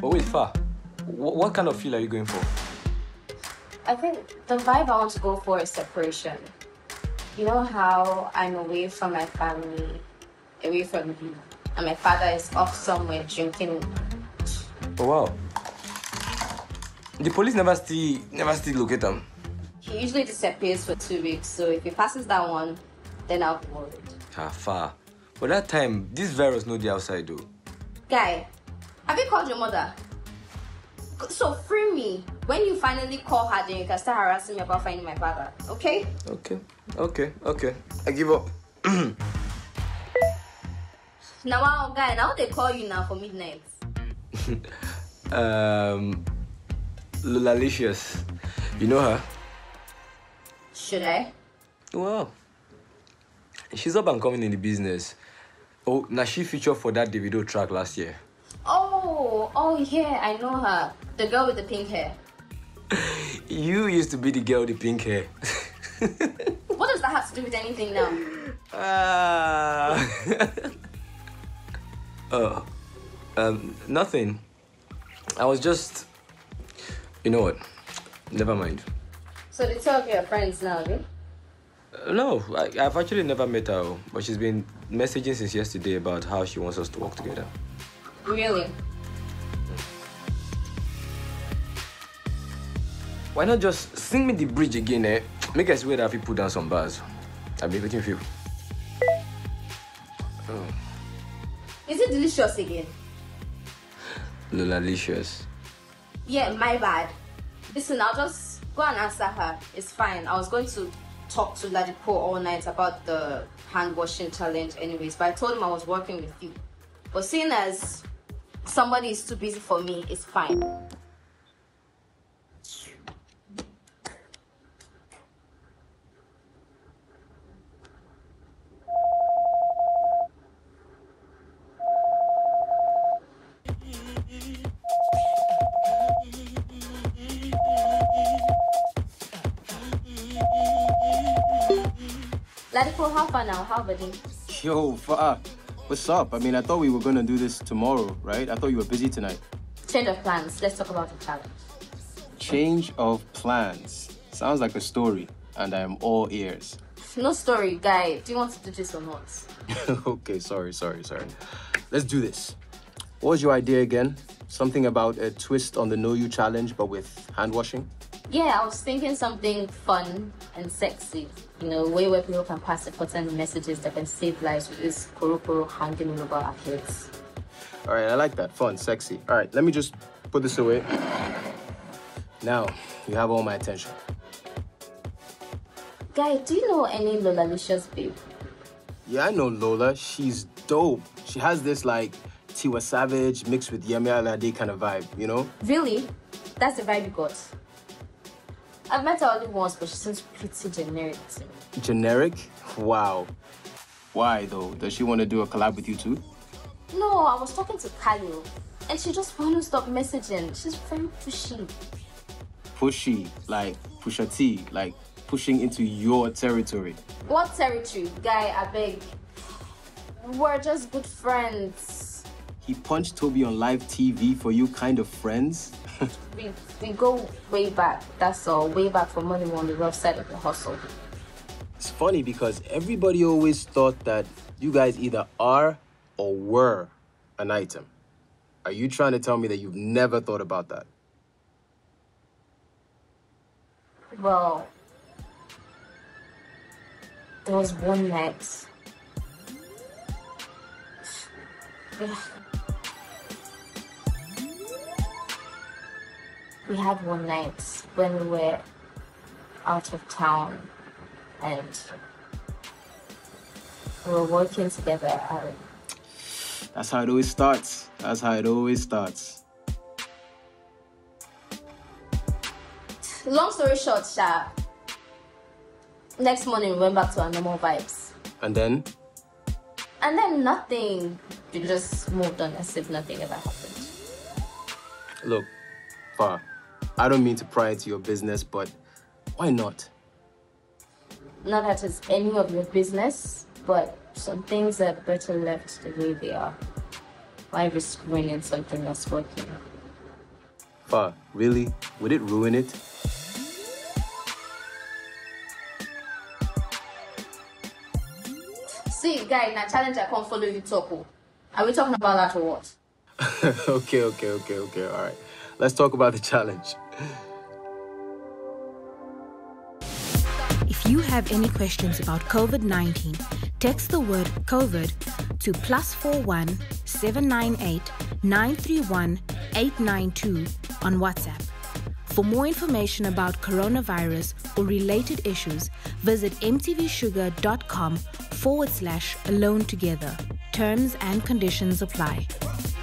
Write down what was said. But wait, Faa, what kind of feel are you going for? I think the vibe I want to go for is separation. You know how I'm away from my family, away from you, and my father is off somewhere drinking. Oh, wow. The police never still locate him. He usually disappears for 2 weeks, so if he passes that one, then I'll be worried. Ah, Faa. But that time, this virus knows the outside, though. Guy, have you called your mother? So free me. When you finally call her, then you can start harassing me about finding my father, okay? Okay. I give up. Now, guy, now they call you now for midnight. Lulalicious. You know her? Should I? Well, she's up and coming in the business. Oh, now she featured for that Davido track last year. Oh yeah, I know her. The girl with the pink hair. You used to be the girl with the pink hair. What does that have to do with anything now? Nothing. I was just... You know what? Never mind. So the two of you are friends now, eh? No, I've actually never met her, but she's been messaging since yesterday about how she wants us to work together. Really? Why not just sing me the bridge again, eh? Make us wait that you put down some bars. I've been waiting for you. Oh. Is it delicious again? Lulalicious. Yeah, my bad. Listen, I'll just go and answer her. It's fine. I was going to talk to Ladipoe all night about the hand washing challenge anyways, but I told him I was working with you. But seeing as somebody is too busy for me, it's fine. Ladipoe, how far now? How buddy? Yo, Faa. What's up? I mean, I thought we were gonna do this tomorrow, right? I thought you were busy tonight. Change of plans. Let's talk about the challenge. Change of plans. Sounds like a story, and I am all ears. No story, guy. Do you want to do this or not? Okay, sorry. Let's do this. What was your idea again? Something about a twist on the Know You challenge, but with hand washing? Yeah, I was thinking something fun and sexy. You know, a way where people can pass important messages that can save lives with this korokoro hanging over our heads. All right, I like that. Fun, sexy. All right, let me just put this away. Now, you have all my attention. Guy, do you know any Lulalicious babe? Yeah, I know Lola. She's dope. She has this, like, Tiwa Savage mixed with Yemi Alade kind of vibe, you know? Really? That's the vibe you got? I've met her only once, but she seems pretty generic to me. Generic? Wow. Why, though? Does she want to do a collab with you, too? No, I was talking to Kyle, and she just wants to stop messaging. She's very pushy. Pushy? Like Pusha T? Like pushing into your territory? What territory? Guy, I beg. We're just good friends. He punched Toby on live TV for you kind of friends? We go way back, that's all. Way back for money, we're on the rough side of the hustle. It's funny because everybody always thought that you guys either are or were an item. Are you trying to tell me that you've never thought about that? Well, there was one night. We had one night when we were out of town and we were working together. That's how it always starts. That's how it always starts. Long story short, Sha. Next morning, we went back to our normal vibes. And then? And then nothing. We just moved on as if nothing ever happened. Look, Faa. I don't mean to pry into your business, but why not? Not that it's any of your business, but some things are better left the way they are. Why risk ruining something that's working? Faa, really? Would it ruin it? See, guy, now challenge I can't follow you talk. Are we talking about that or what? Okay, all right. Let's talk about the challenge. If you have any questions about COVID-19, text the word COVID to +41 798 931 892 on WhatsApp. For more information about coronavirus or related issues, visit mtvshuga.com/alone-together. Terms and conditions apply.